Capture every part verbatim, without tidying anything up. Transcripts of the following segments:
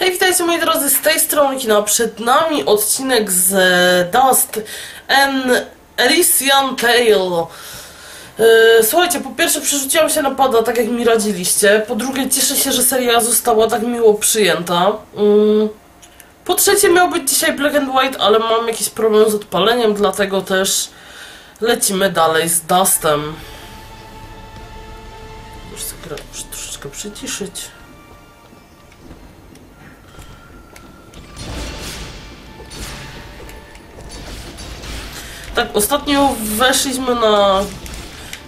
Hej, witajcie moi drodzy, z tej strony kina. Przed nami odcinek z Dust: An Elysian Tail. Yy, słuchajcie, po pierwsze przerzuciłam się na pada, tak jak mi radziliście. Po drugie cieszę się, że seria została tak miło przyjęta. Yy. Po trzecie miał być dzisiaj Black and White, ale mam jakiś problem z odpaleniem, dlatego też lecimy dalej z Dustem. Muszę sobie troszeczkę przyciszyć. Tak, ostatnio weszliśmy na...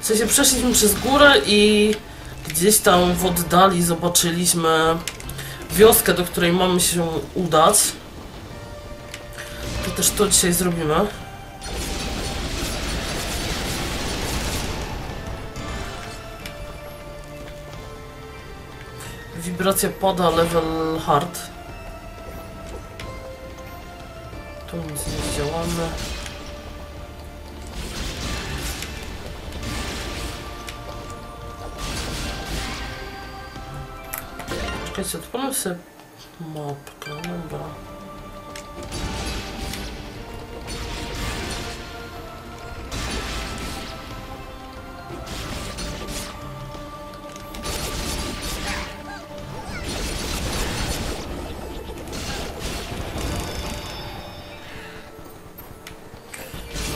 W sensie przeszliśmy przez górę i gdzieś tam w oddali zobaczyliśmy wioskę, do której mamy się udać. To też to dzisiaj zrobimy. Wibracja pada, level hard. Tu nic nie działamy. Czekajcie, odpalę sobie mapkę, dobra.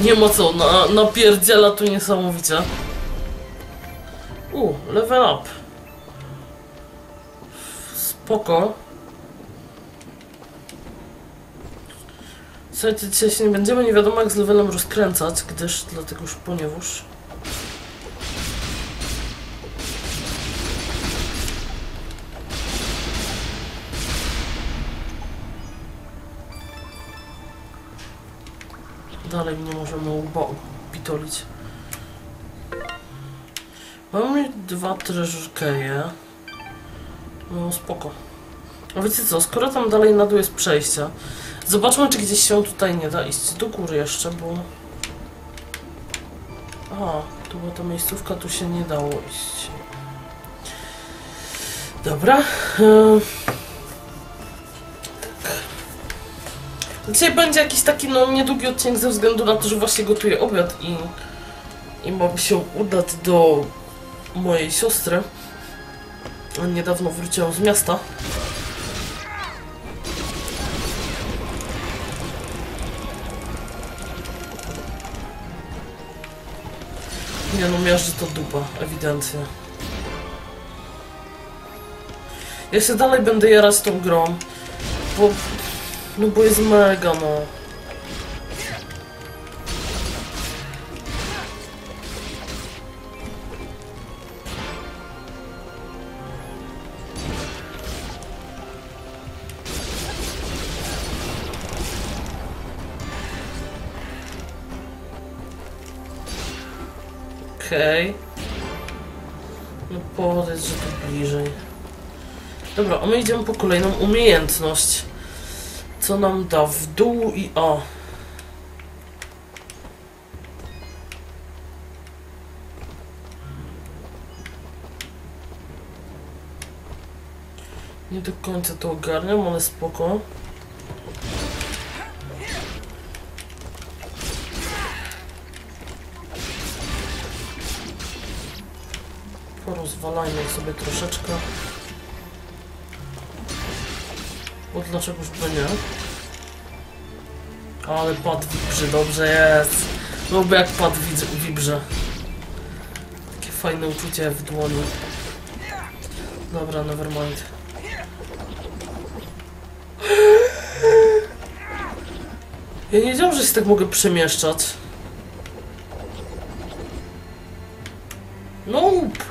Nie ma co, na, napierdziela tu niesamowicie. U, level up. Spoko. Słuchajcie, dzisiaj się nie będziemy nie wiadomo jak z levelem rozkręcać, gdyż dlatego już ponieważ. Dalej nie możemy upitolić. Mamy dwa treasure keje. No spoko. A wiecie co, skoro tam dalej na dół jest przejście, zobaczmy czy gdzieś się tutaj nie da iść do góry jeszcze, bo... Aha, to była ta miejscówka, tu się nie dało iść. Dobra. Yy... Tak. Dzisiaj będzie jakiś taki no niedługi odcinek ze względu na to, że właśnie gotuję obiad i... I mam się udać do mojej siostry. Niedawno wróciłam z miasta. Nie no, miażdży to dupa, ewidentnie. Ja się dalej będę jarać tą grą, bo... No bo jest mega, no. Okej. No powiedz, że tu bliżej. Dobra, a my idziemy po kolejną umiejętność. Co nam da w dół i o. Nie do końca to ogarniam, ale spoko. Porozwalajmy sobie troszeczkę. Bo dlaczegoż by nie? Ale pad wibrzy, dobrze jest. Lubię jak pad wibrze. Takie fajne uczucie w dłoni. Dobra, nevermind. Ja nie wiedziałam, że się tak mogę przemieszczać. Nope.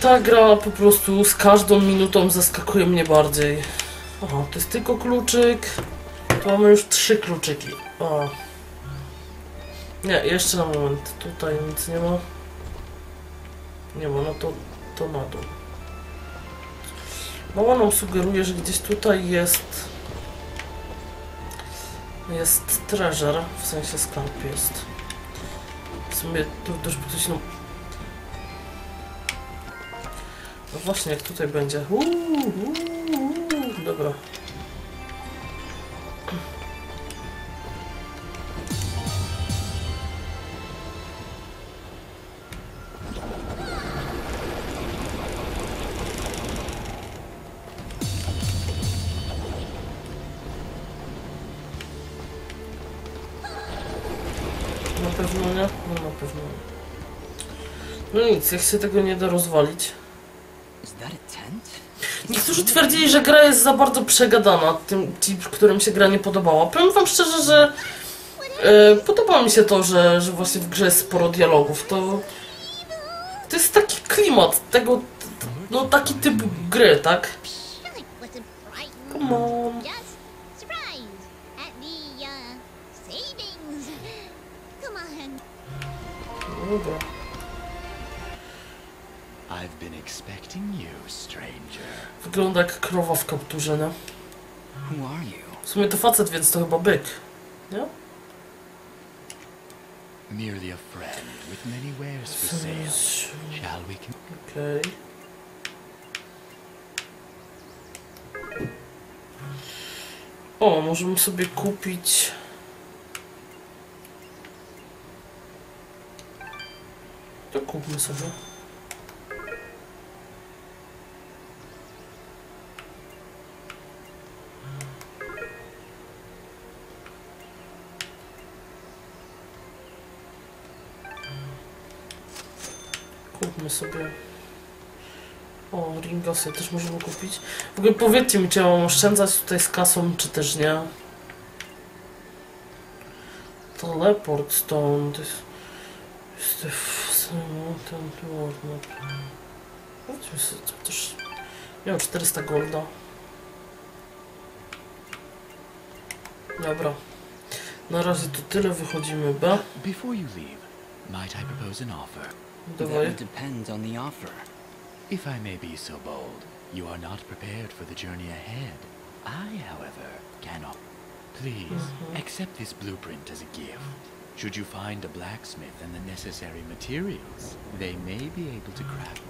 Ta gra po prostu z każdą minutą zaskakuje mnie bardziej. Aha, to jest tylko kluczyk. Tu mamy już trzy kluczyki. O. Nie, jeszcze na moment. Tutaj nic nie ma. Nie ma, no to, to na dół. Mama nam sugeruje, że gdzieś tutaj jest... Jest treasure, w sensie skarb jest. sumie tu też ktoś nam... No właśnie, jak tutaj będzie. Uuu, uuu, uuu. Dobra. Na pewno nie? No na pewno nie. No nic, jak się tego nie da rozwalić. Niektórzy twierdzili, że gra jest za bardzo przegadana, tym, ci, którym się gra nie podobała. Powiem wam szczerze, że e, podoba mi się to, że, że właśnie w grze jest sporo dialogów. To, to jest taki klimat tego, t, t, no taki typ gry, tak? Come on. Dobra. Wygląda jak krowa w kapturze, no. W sumie to facet, więc to chyba byk, nie? Okej. O, możemy sobie kupić... To kupmy sobie. Kupmy sobie. O, ringosy też możemy kupić. W ogóle powiedzcie mi, czy ja mam oszczędzać tutaj z kasą, czy też nie. Teleport stąd. Jest to w samym ten tu. Chodźmy sobie też. Ja mam czterysta golda. Dobra. Na razie to tyle, wychodzimy B. Before you leave, might I propose an offer? That depends on the offer. If I may be so bold, you are not prepared for the journey ahead. I, however, cannot. Please, accept this blueprint as a gift. Should you find a blacksmith and the necessary materials, they may be able to craft.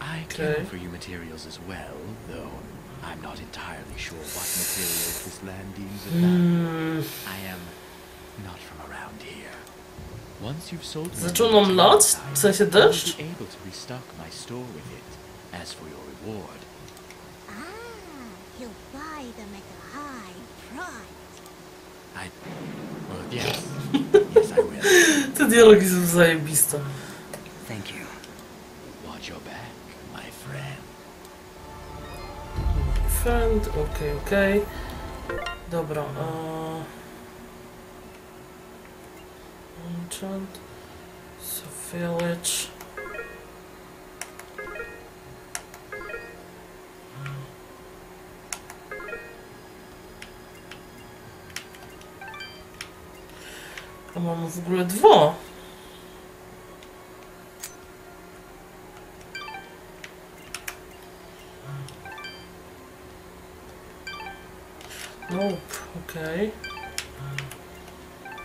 I can offer you materials as well, though I'm not entirely sure what materials this land deems available. I am not from around here. Zaczął nam lać? W sensie deszcz? Te dialogi są zajebiste. Friend, okej, okej. Dobra, a... enchant, so village. A mam w ogóle dwa. Nope, okej.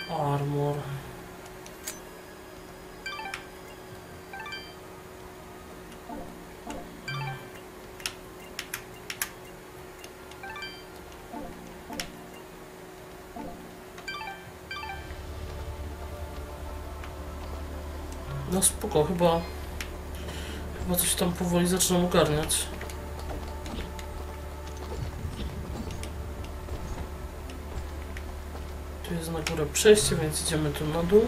Armor. No spoko, chyba... Chyba coś tam powoli zaczynam ogarniać. Tu jest na górę przejście, więc idziemy tu na dół.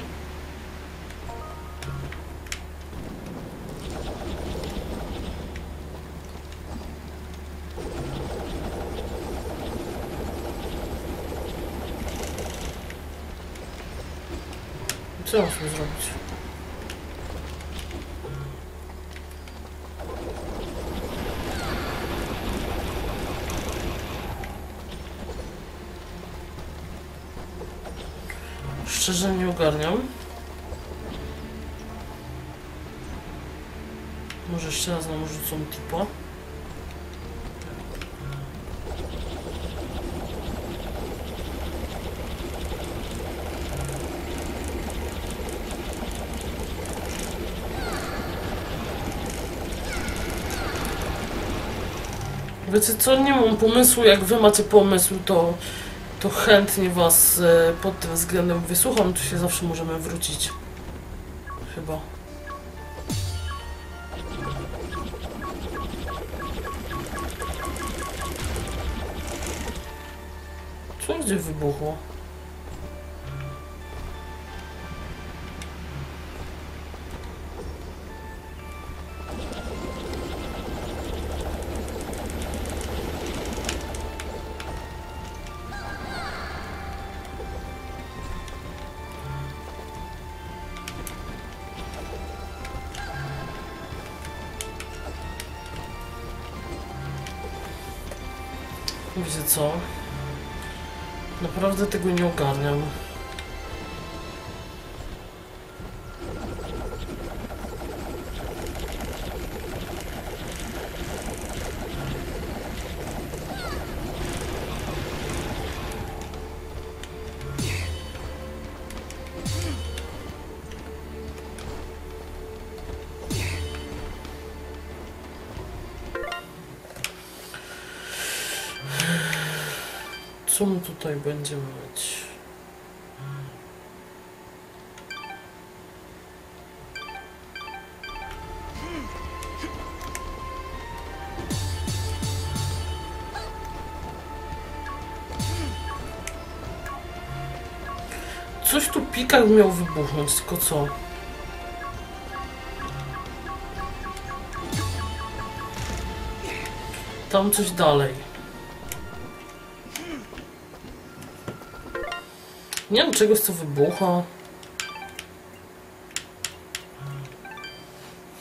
Co mam sobie zrobić? Szczerze nie ogarniam. Może jeszcze raz nam rzucą typa. Wiecie co, nie mam pomysłu, jak wy macie pomysł, to, to chętnie was pod tym względem wysłucham, tu się zawsze możemy wrócić. Chyba. Co gdzie wybuchło? Wiecie co? Naprawdę tego nie ogarniam. Co my tutaj będziemy mieć? Coś tu pikak miał wybuchnąć, tylko co? Tam coś dalej. Nie mam czegoś, co wybucha.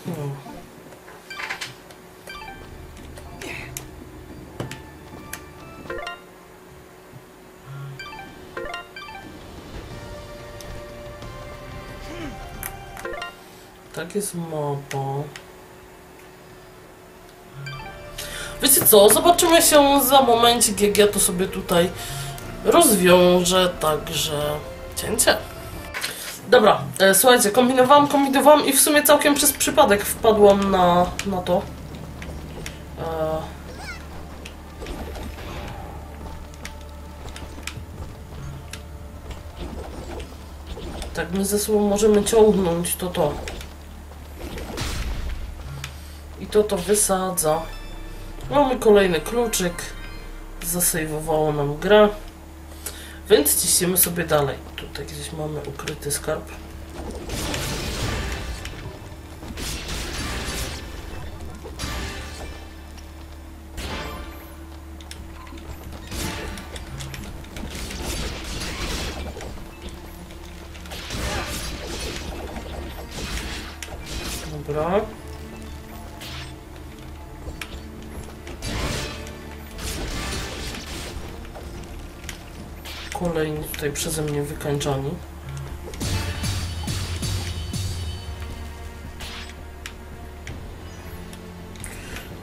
Hmm. Tak jest mapa. Wiecie co? Zobaczymy się za momencik, jak ja to sobie tutaj rozwiążę, także cięcie. Dobra, e, słuchajcie, kombinowałam, kombinowałam i w sumie całkiem przez przypadek wpadłam na, na to. E... Tak, my ze sobą możemy ciągnąć to to. I to to wysadza. Mamy kolejny kluczyk. Zasejwowało nam grę. Więc ciśniemy sobie dalej. Tutaj gdzieś mamy ukryty skarb. Dobra. Kolejni tutaj przeze mnie wykańczani.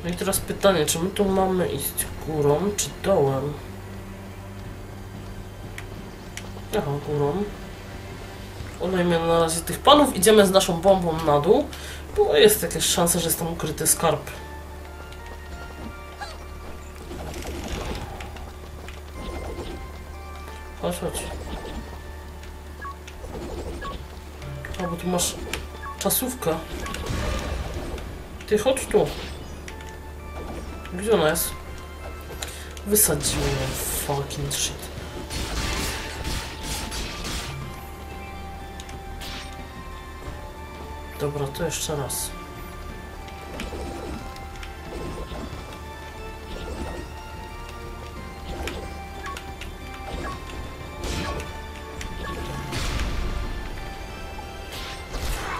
No i teraz pytanie, czy my tu mamy iść górą, czy dołem? Aha, górą. Olejmy na razie tych panów, idziemy z naszą bombą na dół, bo jest jakaś szansa, że jest tam ukryty skarb. Chodź, chodź. A, bo tu masz czasówkę. Ty chodź tu. Gdzie ona jest? Wysadziłem fucking shit. Dobra, to jeszcze raz.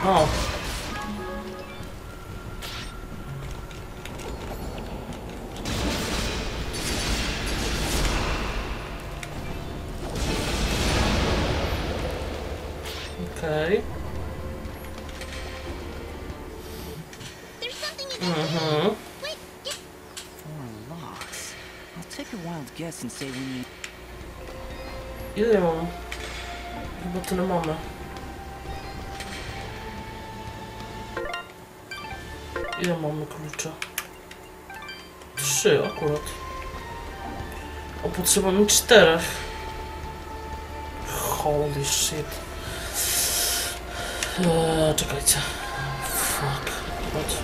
O. Okej. Mhm. Ile mam? Chyba tyle mamy. Ile mamy klucza? Trzy. trzy akurat. O, potrzeba mi czterech. Holy shit. Eee, czekajcie. Fuck. Chodź.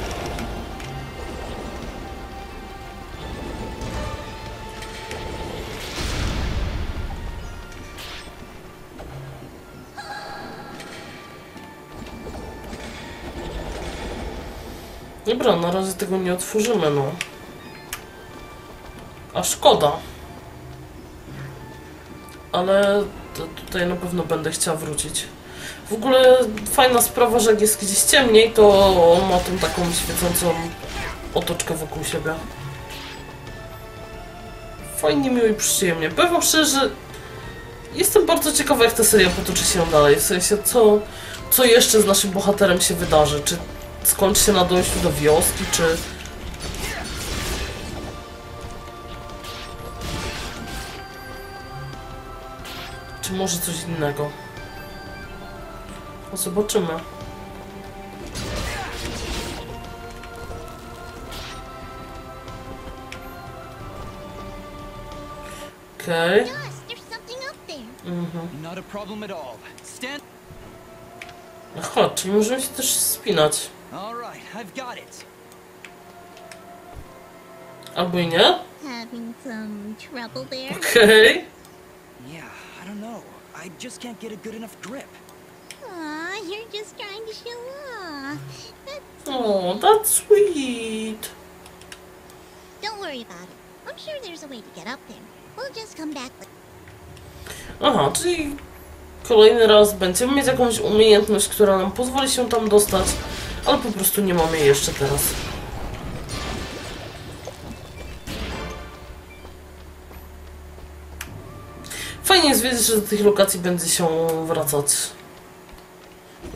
Dobra, na razie tego nie otworzymy, no. A szkoda. Ale tutaj na pewno będę chciała wrócić. W ogóle fajna sprawa, że jak jest gdzieś ciemniej, to ma tą taką świecącą otoczkę wokół siebie. Fajnie, miło i przyjemnie. Powiem szczerze, jestem bardzo ciekawa, jak ta seria potoczy się dalej. W sensie, co, co jeszcze z naszym bohaterem się wydarzy. Czy skończy się na dojściu do wioski, czy... Czy może coś innego? No, zobaczymy. Okej. Okay. Aha, czyli możemy się też wspinać. Albo i nie? Okej. Okay. I don't know. I just can't get a good enough grip. Aw, you're just trying to show off. That's oh, that's sweet. Don't worry about it. I'm sure there's a way to get up there. We'll just come back. Aha, czyli kolejny raz będziemy mieć jakąś umiejętność, która nam pozwoli się tam dostać, ale po prostu nie mamy jej jeszcze teraz. Fajnie wiedzieć, że do tych lokacji będzie się wracać.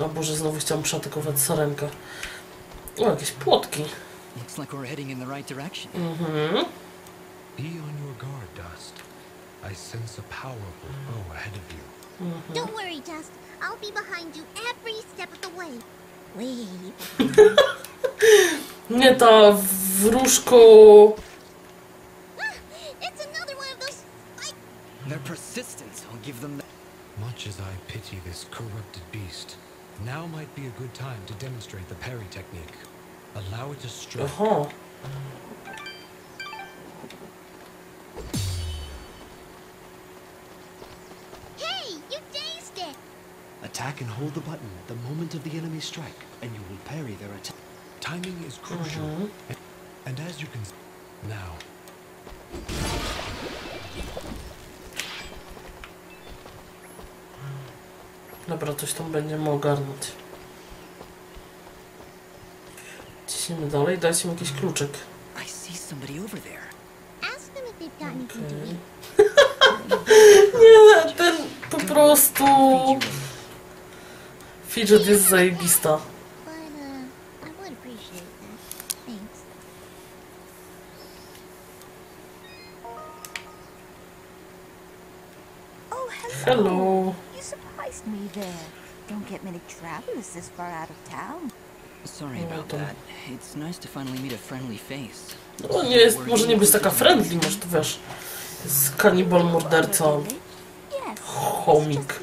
O Boże, znowu chciałam przeatakować sarenkę. O, jakieś płotki. Mhm. Nie, ta wróżko... Their persistence, I'll give them that. Much as I pity this corrupted beast, now might be a good time to demonstrate the parry technique. Allow it to strike. Aha. Hey, you dazed it! Attack and hold the button at the moment of the enemy strike, and you will parry their attack. Timing is crucial, uh-huh. and, and as you can see now. Dobra, coś tam będziemy ogarnąć. Ciśniemy dalej, dajcie mi jakiś kluczyk. Nie, ten po prostu... Fidget jest zajebista. Hello. Me there. Don't get many travelers this far out of town. Sorry about that. It's nice to finally meet a friendly face. No nie jest, może nie być taka friendly, może to wiesz. Jest kanibal, morderca, chomik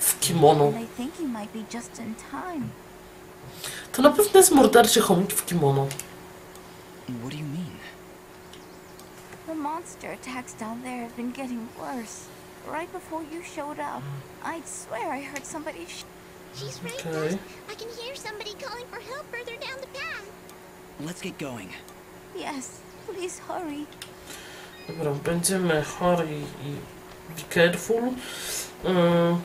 w kimono. To na pewno jest morderczy chomik w kimono. What do you mean? The monster attacks down there have been getting worse. Right before you showed up, I'd swear I heard somebody sh She's right there. I can hear somebody calling for help further down the path. Let's get going. Yes, please hurry. Dobra, będziemy hurry i be careful. Um,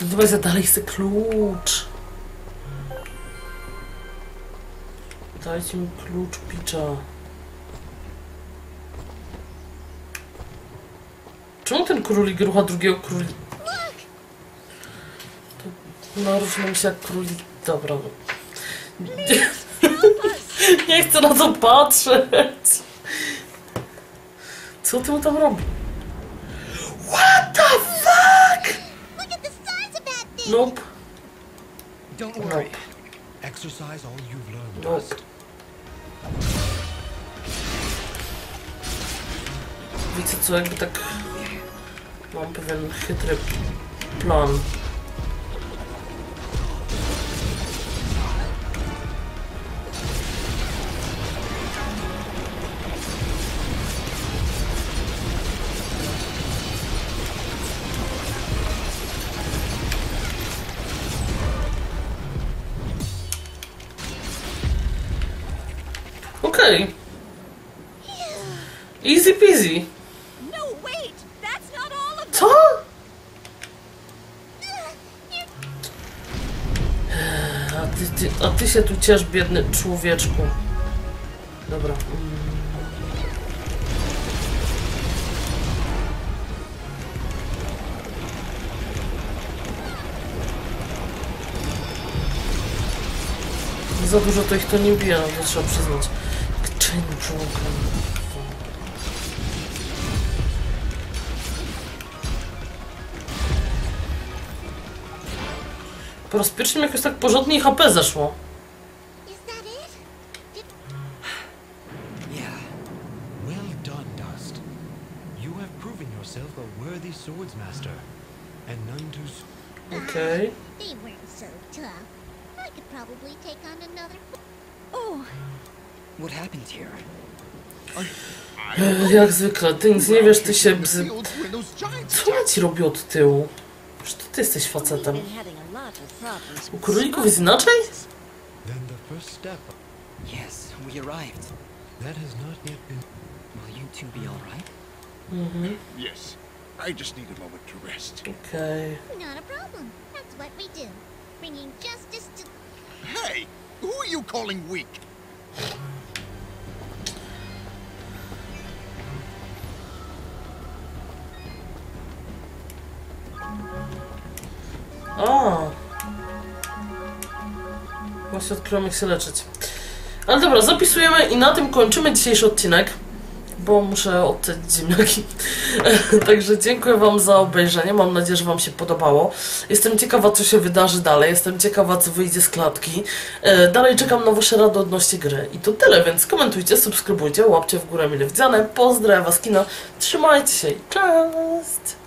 Dobra, zadalej se klucz. Dajcie mi klucz, picza. Czemu ten królik rucha drugiego królika? No, różnią się jak królik. Dobra. Nie, nie chcę na to patrzeć. Co ty mu tam robi? What the fuck? Nope. Nope. Nope. widzę, co jakby tak... Mam pewien chytry plan. Okej. Easy peasy. Co? A ty, ty, a ty się tu ciesz, biedny człowieczku. Dobra. Za dużo to ich to nie bije, no to trzeba przyznać. Czyn członka. Po raz pierwszy mi jakoś tak porządnie H P zeszło. Yeah. Well done, Dust. You have proven yourself a worthy swordsmaster and none too. Okay. They weren't so tough. I could probably take on another. Oh. What happened here? Jak zwykle, ty nic nie wiesz, ty się bzy... Co ja ci robię od tyłu? Przecież to ty jesteś facetem. U królików jest inaczej? Mhm. Okej. Hej, who are you calling weak? O! Właśnie odkryłam, jak się leczyć. Ale dobra, zapisujemy i na tym kończymy dzisiejszy odcinek, bo muszę odciąć ziemniaki. Także dziękuję wam za obejrzenie, mam nadzieję, że wam się podobało. Jestem ciekawa, co się wydarzy dalej, jestem ciekawa, co wyjdzie z klatki. E, dalej czekam na wasze rady odnośnie gry. I to tyle, więc komentujcie, subskrybujcie, łapcie w górę mile widziane. Pozdrawiam was, kina, trzymajcie się i cześć!